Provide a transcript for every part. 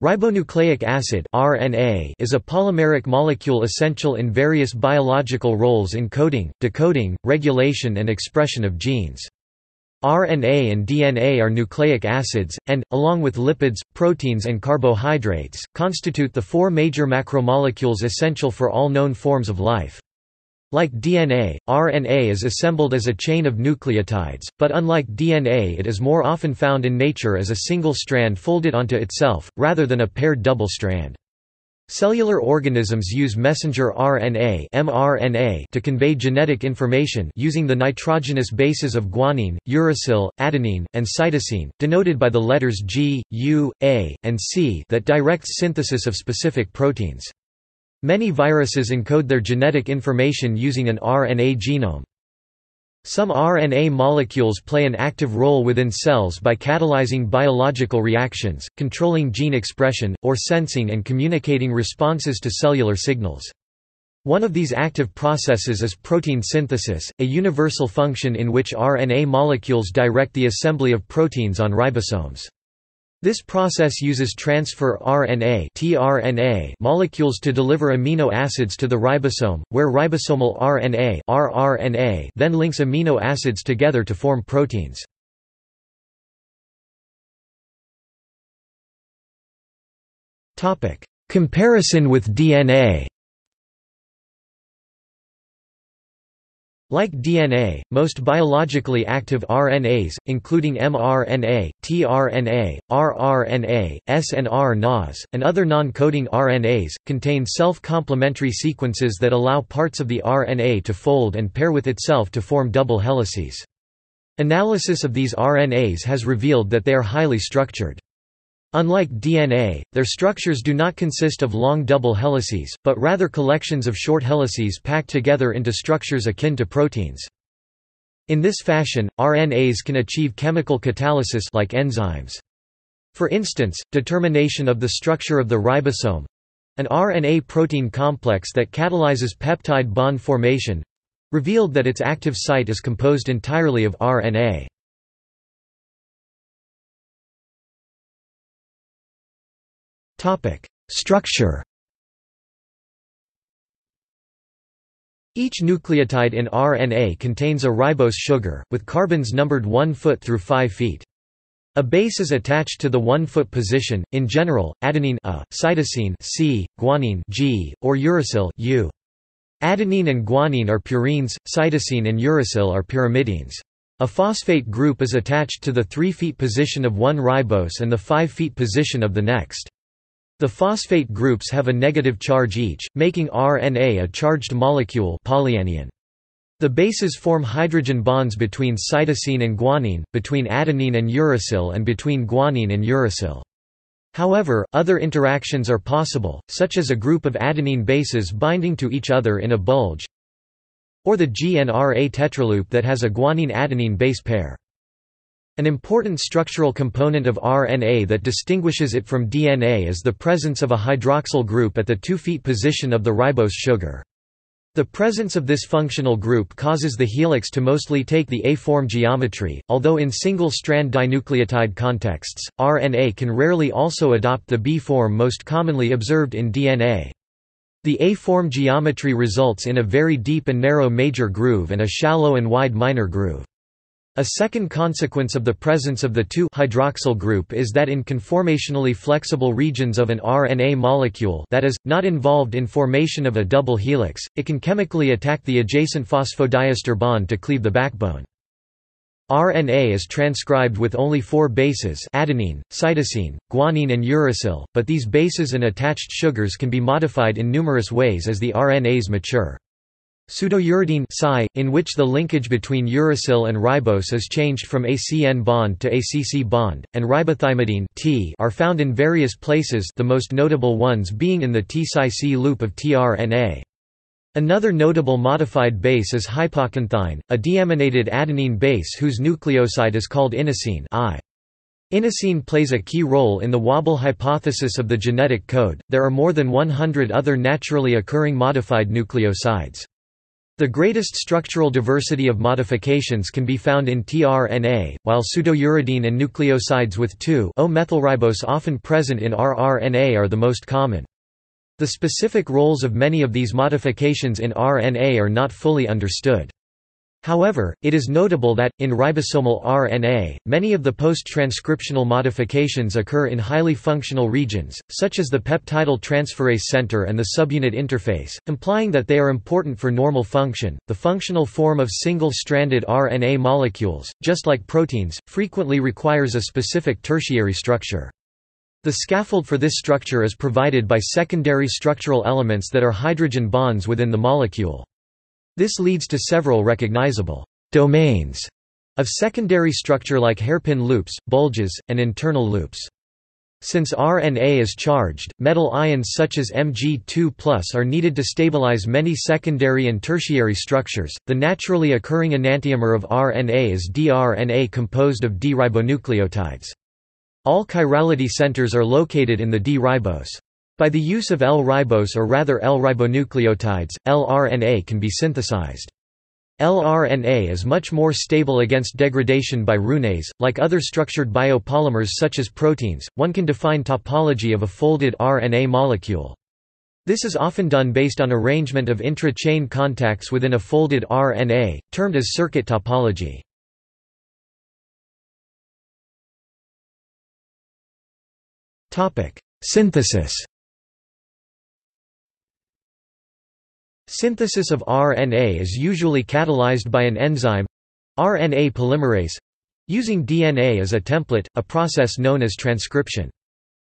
Ribonucleic acid (RNA) is a polymeric molecule essential in various biological roles in coding, decoding, regulation and expression of genes. RNA and DNA are nucleic acids, and, along with lipids, proteins and carbohydrates, constitute the four major macromolecules essential for all known forms of life. Like DNA, RNA is assembled as a chain of nucleotides, but unlike DNA it is more often found in nature as a single strand folded onto itself, rather than a paired double strand. Cellular organisms use messenger RNA (mRNA) to convey genetic information using the nitrogenous bases of guanine, uracil, adenine, and cytosine, denoted by the letters G, U, A, and C that directs synthesis of specific proteins. Many viruses encode their genetic information using an RNA genome. Some RNA molecules play an active role within cells by catalyzing biological reactions, controlling gene expression, or sensing and communicating responses to cellular signals. One of these active processes is protein synthesis, a universal function in which RNA molecules direct the assembly of proteins on ribosomes. This process uses transfer RNA (tRNA) molecules to deliver amino acids to the ribosome, where ribosomal RNA (rRNA) then links amino acids together to form proteins. Comparison with DNA. Like DNA, most biologically active RNAs, including mRNA, tRNA, rRNA, snRNAs, and other non-coding RNAs, contain self-complementary sequences that allow parts of the RNA to fold and pair with itself to form double helices. Analysis of these RNAs has revealed that they are highly structured. Unlike DNA, their structures do not consist of long double helices, but rather collections of short helices packed together into structures akin to proteins. In this fashion, RNAs can achieve chemical catalysis like enzymes. For instance, determination of the structure of the ribosome—an RNA-protein complex that catalyzes peptide bond formation—revealed that its active site is composed entirely of RNA. Structure. Each nucleotide in RNA contains a ribose sugar, with carbons numbered 1 foot through 5 feet. A base is attached to the 1 foot position, in general, adenine A, cytosine C, guanine G, or uracil U. Adenine and guanine are purines, cytosine and uracil are pyrimidines. A phosphate group is attached to the 3 feet position of one ribose and the 5 feet position of the next. The phosphate groups have a negative charge each, making RNA a charged molecule, polyanion. The bases form hydrogen bonds between cytosine and guanine, between adenine and uracil, and between guanine and uracil. However, other interactions are possible, such as a group of adenine bases binding to each other in a bulge, or the GNRA tetraloop that has a guanine-adenine base pair. An important structural component of RNA that distinguishes it from DNA is the presence of a hydroxyl group at the 2 feet position of the ribose sugar. The presence of this functional group causes the helix to mostly take the A-form geometry, although in single-strand dinucleotide contexts, RNA can rarely also adopt the B-form most commonly observed in DNA. The A-form geometry results in a very deep and narrow major groove and a shallow and wide minor groove. A second consequence of the presence of the 2-hydroxyl group is that in conformationally flexible regions of an RNA molecule that is, not involved in formation of a double helix, it can chemically attack the adjacent phosphodiester bond to cleave the backbone. RNA is transcribed with only 4 bases adenine, cytosine, guanine and uracil, but these bases and attached sugars can be modified in numerous ways as the RNAs mature. Pseudouridine psi, in which the linkage between uracil and ribose is changed from ACN bond to ACC bond, and ribothymidine T are found in various places, the most notable ones being in the T-Psi-C loop of tRNA. Another notable modified base is hypoxanthine, a deaminated adenine base whose nucleoside is called inosine I. Inosine plays a key role in the wobble hypothesis of the genetic code. There are more than 100 other naturally occurring modified nucleosides. The greatest structural diversity of modifications can be found in tRNA, while pseudouridine and nucleosides with 2,0-methylribose often present in rRNA are the most common. The specific roles of many of these modifications in RNA are not fully understood. However, it is notable that, in ribosomal RNA, many of the post-transcriptional modifications occur in highly functional regions, such as the peptidyl transferase center and the subunit interface, implying that they are important for normal function. The functional form of single-stranded RNA molecules, just like proteins, frequently requires a specific tertiary structure. The scaffold for this structure is provided by secondary structural elements that are hydrogen bonds within the molecule. This leads to several recognizable «domains» of secondary structure like hairpin loops, bulges, and internal loops. Since RNA is charged, metal ions such as Mg2+ are needed to stabilize many secondary and tertiary structures. The naturally occurring enantiomer of RNA is dRNA composed of D-ribonucleotides. All chirality centers are located in the D-ribose. By the use of L-ribose or rather L-ribonucleotides, L-RNA can be synthesized. L-RNA is much more stable against degradation by runase. Like other structured biopolymers such as proteins, one can define topology of a folded RNA molecule. This is often done based on arrangement of intra-chain contacts within a folded RNA, termed as circuit topology. Synthesis. Synthesis of RNA is usually catalyzed by an enzyme—RNA polymerase—using DNA as a template, a process known as transcription.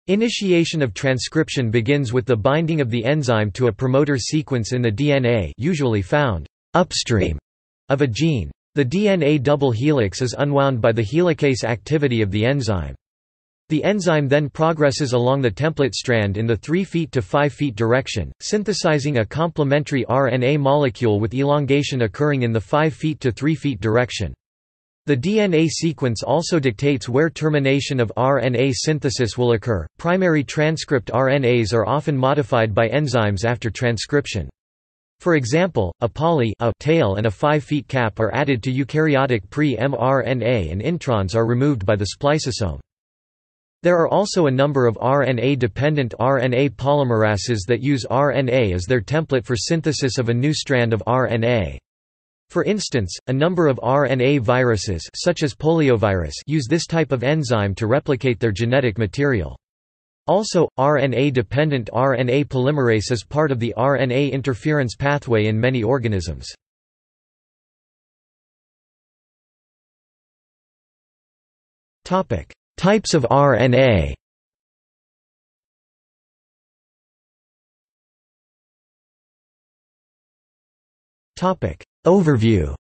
Initiation of transcription begins with the binding of the enzyme to a promoter sequence in the DNA, usually found upstream of a gene. The DNA double helix is unwound by the helicase activity of the enzyme. The enzyme then progresses along the template strand in the 3' to 5' direction, synthesizing a complementary RNA molecule with elongation occurring in the 5' to 3' direction. The DNA sequence also dictates where termination of RNA synthesis will occur. Primary transcript RNAs are often modified by enzymes after transcription. For example, a poly a tail and a 5' cap are added to eukaryotic pre-mRNA and introns are removed by the spliceosome. There are also a number of RNA-dependent RNA polymerases that use RNA as their template for synthesis of a new strand of RNA. For instance, a number of RNA viruses such as poliovirus use this type of enzyme to replicate their genetic material. Also, RNA-dependent RNA polymerase is part of the RNA interference pathway in many organisms. Types of RNA. Overview.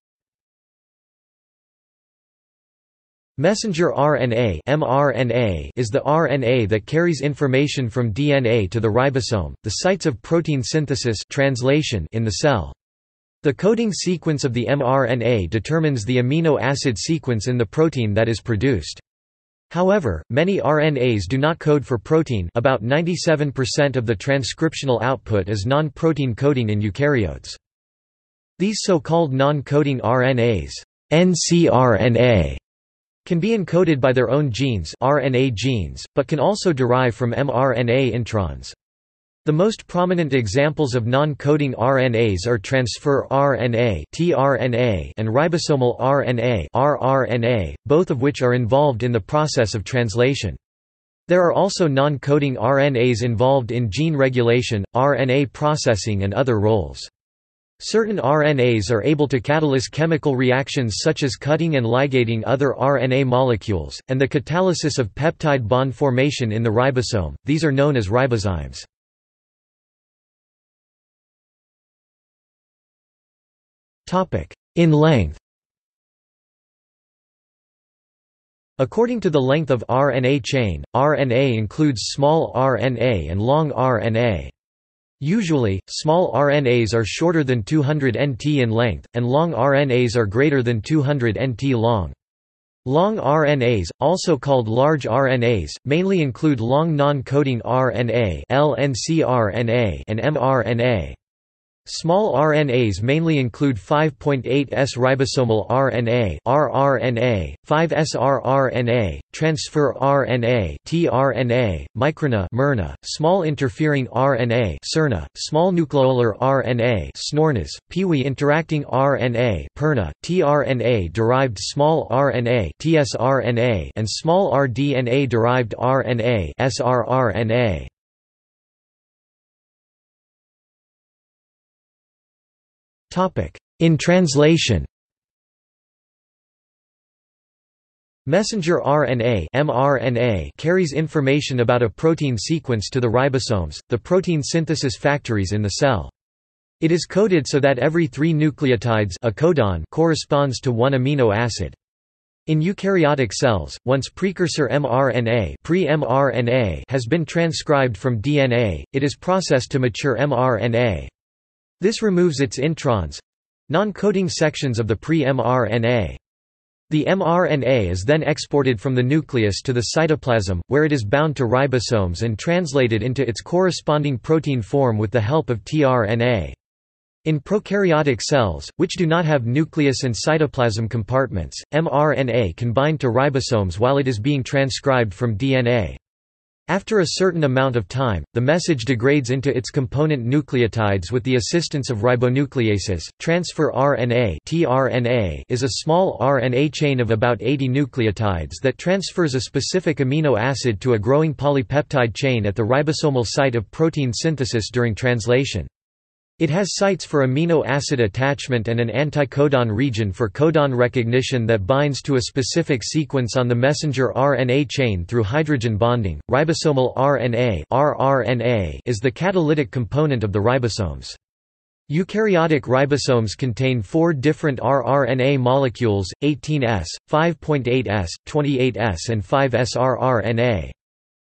Messenger RNA (mRNA) is the RNA that carries information from DNA to the ribosome, the sites of protein synthesis translation in the cell. The coding sequence of the mRNA determines the amino acid sequence in the protein that is produced. However, many RNAs do not code for protein. About 97% of the transcriptional output is non-protein coding in eukaryotes. These so-called non-coding RNAs, ncRNA, can be encoded by their own genes, RNA genes, but can also derive from mRNA introns. The most prominent examples of non-coding RNAs are transfer RNA (tRNA) and ribosomal RNA (rRNA), both of which are involved in the process of translation. There are also non-coding RNAs involved in gene regulation, RNA processing and other roles. Certain RNAs are able to catalyze chemical reactions such as cutting and ligating other RNA molecules, and the catalysis of peptide bond formation in the ribosome. These are known as ribozymes. In length. According to the length of RNA chain, RNA includes small RNA and long RNA. Usually, small RNAs are shorter than 200 nt in length, and long RNAs are greater than 200 nt long. Long RNAs, also called large RNAs, mainly include long non-coding RNA (lncRNA) and mRNA. Small RNAs mainly include 5.8S ribosomal RNA (rRNA), 5S rRNA, transfer RNA (tRNA), microRNA (mRNA), small interfering RNA (siRNA), small nucleolar RNA (SNORNAs), PIWI interacting RNA (pRNA), tRNA-derived small RNA (tsRNA), and small rDNA-derived RNA (sRNA). In translation, messenger RNA (mRNA) carries information about a protein sequence to the ribosomes, the protein synthesis factories in the cell. It is coded so that every 3 nucleotides, a codon, corresponds to 1 amino acid. In eukaryotic cells, once precursor mRNA pre-mRNA has been transcribed from DNA, it is processed to mature mRNA. This removes its introns—non-coding sections of the pre-mRNA. The mRNA is then exported from the nucleus to the cytoplasm, where it is bound to ribosomes and translated into its corresponding protein form with the help of tRNA. In prokaryotic cells, which do not have nucleus and cytoplasm compartments, mRNA can bind to ribosomes while it is being transcribed from DNA. After a certain amount of time, the message degrades into its component nucleotides with the assistance of ribonucleases. Transfer RNA (tRNA) is a small RNA chain of about 80 nucleotides that transfers a specific amino acid to a growing polypeptide chain at the ribosomal site of protein synthesis during translation. It has sites for amino acid attachment and an anticodon region for codon recognition that binds to a specific sequence on the messenger RNA chain through hydrogen bonding. Ribosomal RNA (rRNA) is the catalytic component of the ribosomes. Eukaryotic ribosomes contain 4 different rRNA molecules: 18S, 5.8S, 28S, and 5S rRNA.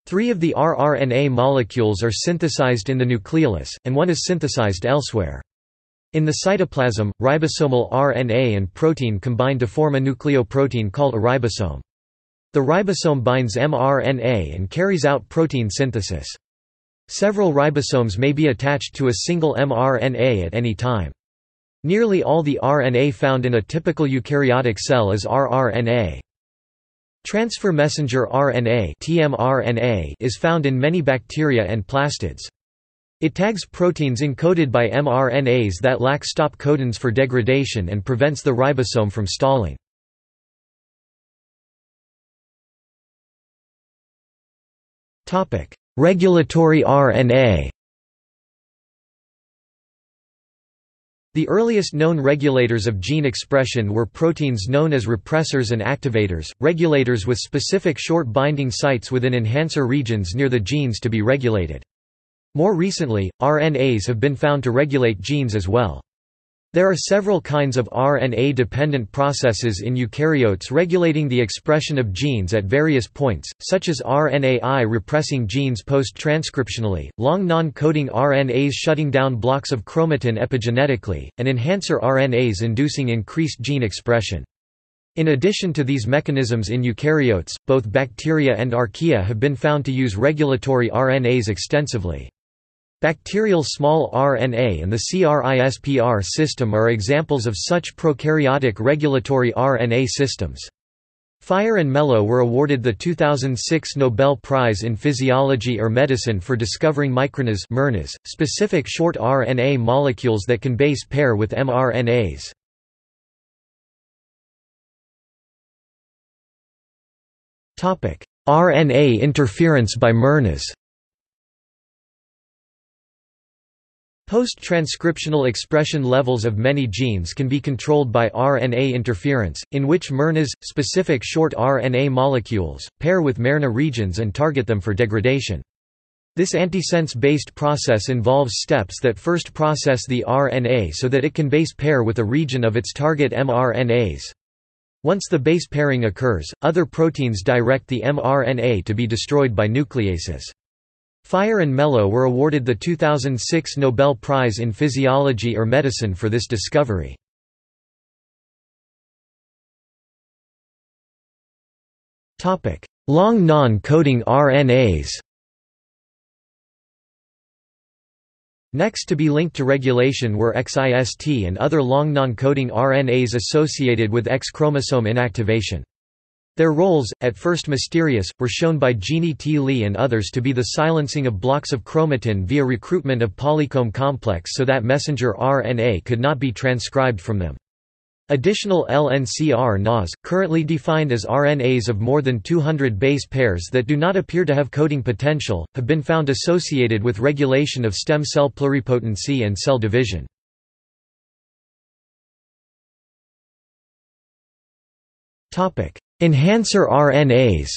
3 of the rRNA molecules are synthesized in the nucleolus, and 1 is synthesized elsewhere. In the cytoplasm, ribosomal RNA and protein combine to form a nucleoprotein called a ribosome. The ribosome binds mRNA and carries out protein synthesis. Several ribosomes may be attached to a single mRNA at any time. Nearly all the RNA found in a typical eukaryotic cell is rRNA. Transfer messenger RNA (tmRNA) is found in many bacteria and plastids. It tags proteins encoded by mRNAs that lack stop codons for degradation and prevents the ribosome from stalling. Regulatory RNA. The earliest known regulators of gene expression were proteins known as repressors and activators, regulators with specific short binding sites within enhancer regions near the genes to be regulated. More recently, RNAs have been found to regulate genes as well. There are several kinds of RNA-dependent processes in eukaryotes regulating the expression of genes at various points, such as RNAi repressing genes post-transcriptionally, long non-coding RNAs shutting down blocks of chromatin epigenetically, and enhancer RNAs inducing increased gene expression. In addition to these mechanisms in eukaryotes, both bacteria and archaea have been found to use regulatory RNAs extensively. Bacterial small RNA and the CRISPR system are examples of such prokaryotic regulatory RNA systems. Fire and Mello were awarded the 2006 Nobel Prize in Physiology or Medicine for discovering microRNAs, specific short RNA molecules that can base pair with mRNAs. RNA interference by mRNAs. Post-transcriptional expression levels of many genes can be controlled by RNA interference, in which mRNAs, specific short RNA molecules, pair with miRNA regions and target them for degradation. This antisense-based process involves steps that first process the RNA so that it can base pair with a region of its target mRNAs. Once the base pairing occurs, other proteins direct the mRNA to be destroyed by nucleases. Fire and Mello were awarded the 2006 Nobel Prize in Physiology or Medicine for this discovery. Long non-coding RNAs. Next to be linked to regulation were XIST and other long non-coding RNAs associated with X chromosome inactivation. Their roles, at first mysterious, were shown by Jeannie T. Lee and others to be the silencing of blocks of chromatin via recruitment of polycomb complex so that messenger RNA could not be transcribed from them. Additional LNCRNAs, currently defined as RNAs of more than 200 base pairs that do not appear to have coding potential, have been found associated with regulation of stem cell pluripotency and cell division. Enhancer RNAs.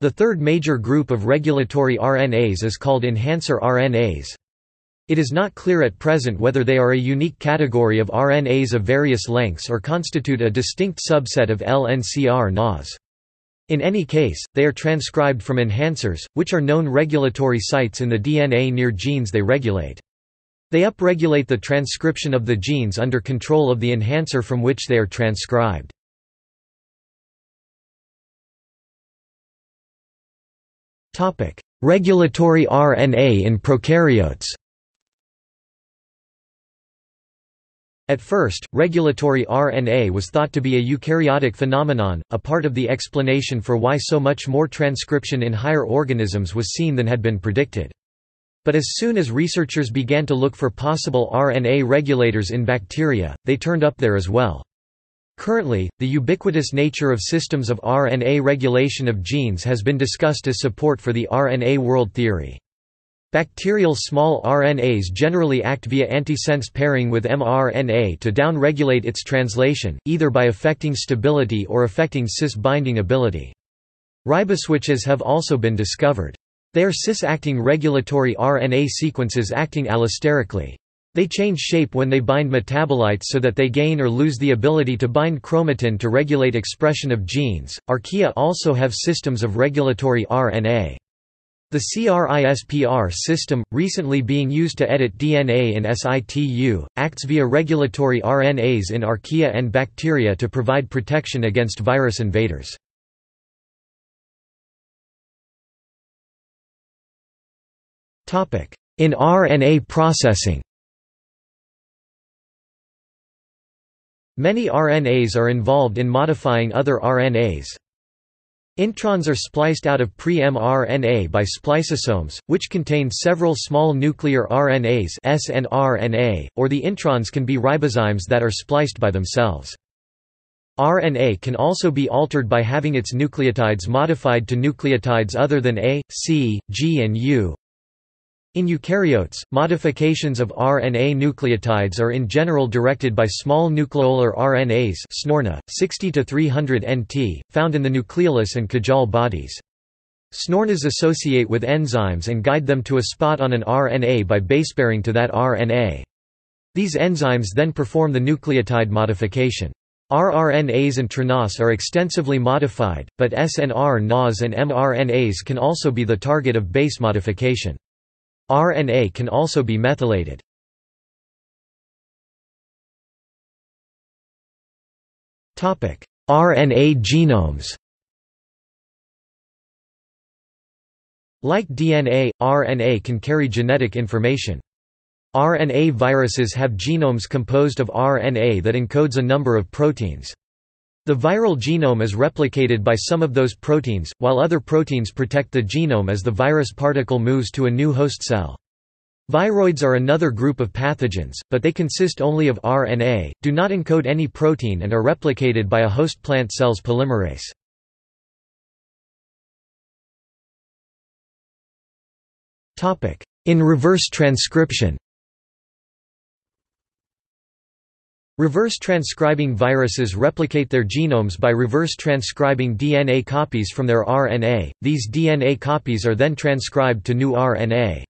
The third major group of regulatory RNAs is called enhancer RNAs. It is not clear at present whether they are a unique category of RNAs of various lengths or constitute a distinct subset of LNCRNAs. In any case, they are transcribed from enhancers, which are known regulatory sites in the DNA near genes they regulate. They upregulate the transcription of the genes under control of the enhancer from which they are transcribed. Topic: Regulatory RNA in prokaryotes. At first, regulatory RNA was thought to be a eukaryotic phenomenon, a part of the explanation for why so much more transcription in higher organisms was seen than had been predicted. But as soon as researchers began to look for possible RNA regulators in bacteria, they turned up there as well. Currently, the ubiquitous nature of systems of RNA regulation of genes has been discussed as support for the RNA world theory. Bacterial small RNAs generally act via antisense pairing with mRNA to downregulate its translation, either by affecting stability or affecting cis-binding ability. Riboswitches have also been discovered. They are cis-acting regulatory RNA sequences acting allosterically. They change shape when they bind metabolites so that they gain or lose the ability to bind chromatin to regulate expression of genes. Archaea also have systems of regulatory RNA. The CRISPR system, recently being used to edit DNA in situ, acts via regulatory RNAs in archaea and bacteria to provide protection against virus invaders. In RNA processing. Many RNAs are involved in modifying other RNAs. Introns are spliced out of pre-mRNA by spliceosomes, which contain several small nuclear RNAs (snRNA), or the introns can be ribozymes that are spliced by themselves. RNA can also be altered by having its nucleotides modified to nucleotides other than A, C, G and U. In eukaryotes, modifications of RNA nucleotides are in general directed by small nucleolar RNAs SNORNA, 60–300 NT, found in the nucleolus and Kajal bodies. SNORNAs associate with enzymes and guide them to a spot on an RNA by basepairing to that RNA. These enzymes then perform the nucleotide modification. rRNAs and TRNAs are extensively modified, but snRNAs and mRNAs can also be the target of base modification. RNA can also be methylated. Topic: RNA genomes. Like DNA, RNA can carry genetic information. RNA viruses have genomes composed of RNA that encodes a number of proteins. The viral genome is replicated by some of those proteins, while other proteins protect the genome as the virus particle moves to a new host cell. Viroids are another group of pathogens, but they consist only of RNA, do not encode any protein and are replicated by a host plant cell's polymerase. In reverse transcription. Reverse transcribing viruses replicate their genomes by reverse transcribing DNA copies from their RNA. These DNA copies are then transcribed to new RNA.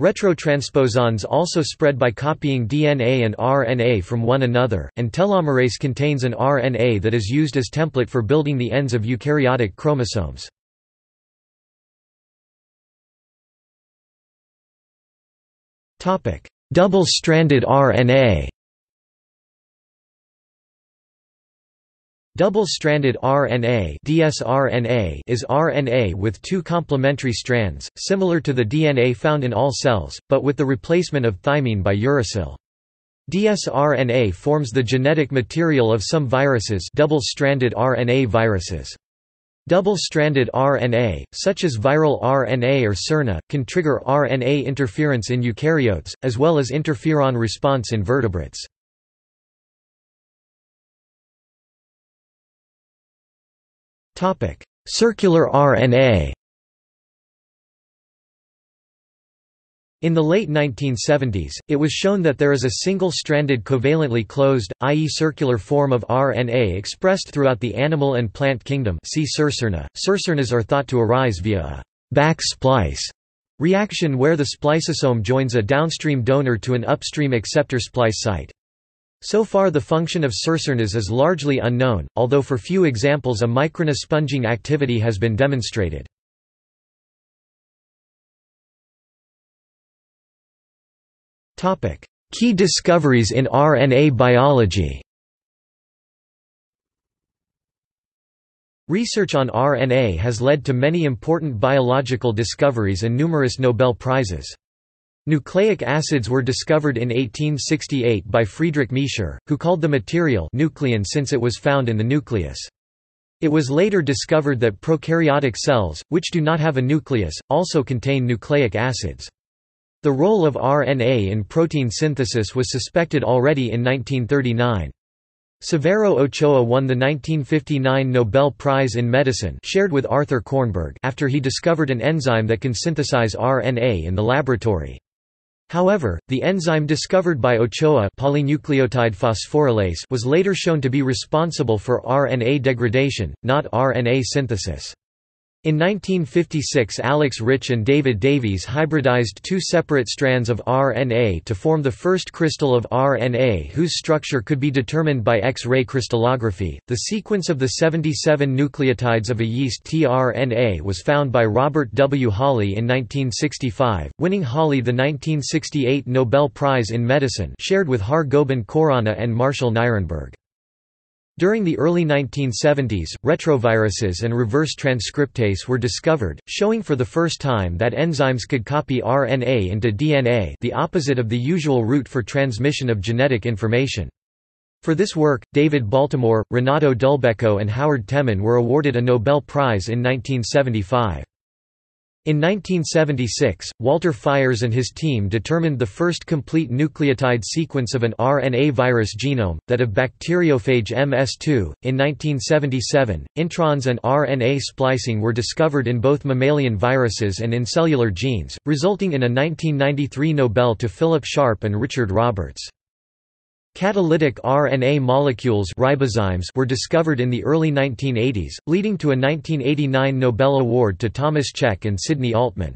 Retrotransposons also spread by copying DNA and RNA from one another, and telomerase contains an RNA that is used as template for building the ends of eukaryotic chromosomes. Topic: Double-stranded RNA. Double-stranded RNA (dsRNA) is RNA with two complementary strands, similar to the DNA found in all cells, but with the replacement of thymine by uracil. dsRNA forms the genetic material of some viruses, double-stranded RNA viruses. Double-stranded RNA, such as viral RNA or siRNA, can trigger RNA interference in eukaryotes, as well as interferon response in vertebrates. Circular RNA. In the late 1970s, it was shown that there is a single-stranded covalently closed, i.e. circular form of RNA expressed throughout the animal and plant kingdom. See circRNA. CircRNAs are thought to arise via a back-splice reaction where the spliceosome joins a downstream donor to an upstream acceptor splice site. So far the function of circRNAs is largely unknown, although for few examples a microRNA sponging activity has been demonstrated. Key discoveries in RNA biology. Research on RNA has led to many important biological discoveries and numerous Nobel Prizes. Nucleic acids were discovered in 1868 by Friedrich Miescher, who called the material nuclein since it was found in the nucleus. It was later discovered that prokaryotic cells, which do not have a nucleus, also contain nucleic acids. The role of RNA in protein synthesis was suspected already in 1939. Severo Ochoa won the 1959 Nobel Prize in Medicine, shared with Arthur Kornberg, after he discovered an enzyme that can synthesize RNA in the laboratory. However, the enzyme discovered by Ochoa, polynucleotide phosphorylase, was later shown to be responsible for RNA degradation, not RNA synthesis. In 1956, Alex Rich and David Davies hybridized two separate strands of RNA to form the first crystal of RNA whose structure could be determined by X-ray crystallography. The sequence of the 77 nucleotides of a yeast tRNA was found by Robert W. Holley in 1965, winning Holley the 1968 Nobel Prize in Medicine, shared with Har Gobind Khorana and Marshall Nirenberg. During the early 1970s, retroviruses and reverse transcriptase were discovered, showing for the first time that enzymes could copy RNA into DNA, the opposite of the usual route for transmission of genetic information. For this work, David Baltimore, Renato Dulbecco and Howard Temin were awarded a Nobel Prize in 1975. In 1976, Walter Fiers and his team determined the first complete nucleotide sequence of an RNA virus genome, that of bacteriophage MS2. In 1977, introns and RNA splicing were discovered in both mammalian viruses and in cellular genes, resulting in a 1993 Nobel to Philip Sharp and Richard Roberts. Catalytic RNA molecules ribozymes were discovered in the early 1980s, leading to a 1989 Nobel Award to Thomas Cech and Sidney Altman.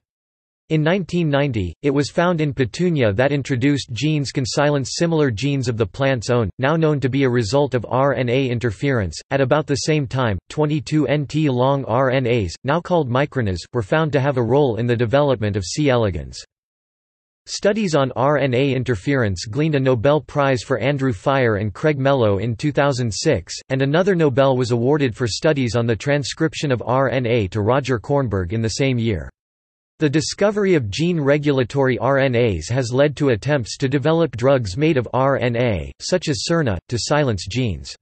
In 1990, it was found in petunia that introduced genes can silence similar genes of the plant's own, now known to be a result of RNA interference. At about the same time, 22 nt-long RNAs, now called microRNAs, were found to have a role in the development of C. elegans. Studies on RNA interference gleaned a Nobel Prize for Andrew Fire and Craig Mello in 2006, and another Nobel was awarded for studies on the transcription of RNA to Roger Kornberg in the same year. The discovery of gene-regulatory RNAs has led to attempts to develop drugs made of RNA, such as siRNA, to silence genes.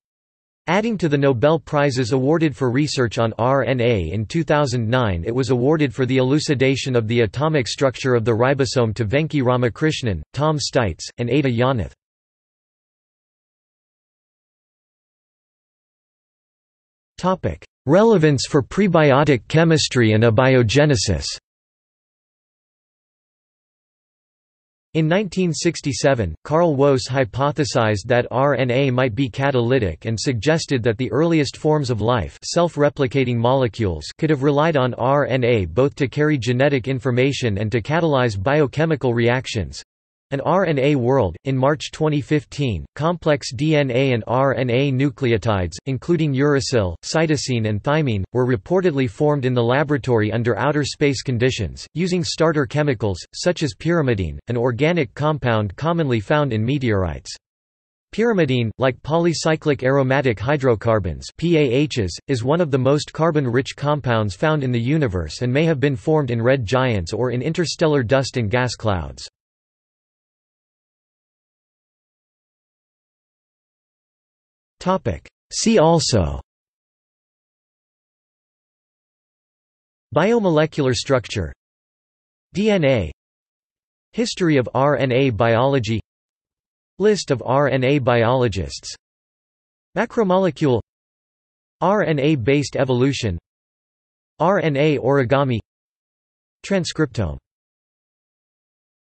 Adding to the Nobel Prizes awarded for research on RNA in 2009, it was awarded for the elucidation of the atomic structure of the ribosome to Venki Ramakrishnan, Tom Steitz, and Ada Yonath. Relevance for prebiotic chemistry and abiogenesis. In 1967, Carl Woese hypothesized that RNA might be catalytic and suggested that the earliest forms of life, self-replicating molecules, could have relied on RNA both to carry genetic information and to catalyze biochemical reactions. An RNA world. In March 2015, complex DNA and RNA nucleotides, including uracil, cytosine, and thymine, were reportedly formed in the laboratory under outer space conditions, using starter chemicals, such as pyrimidine, an organic compound commonly found in meteorites. Pyrimidine, like polycyclic aromatic hydrocarbons (PAHs), is one of the most carbon-rich compounds found in the universe and may have been formed in red giants or in interstellar dust and gas clouds. See also: Biomolecular structure, DNA, History of RNA biology, List of RNA biologists, Macromolecule, RNA-based evolution, RNA origami, Transcriptome.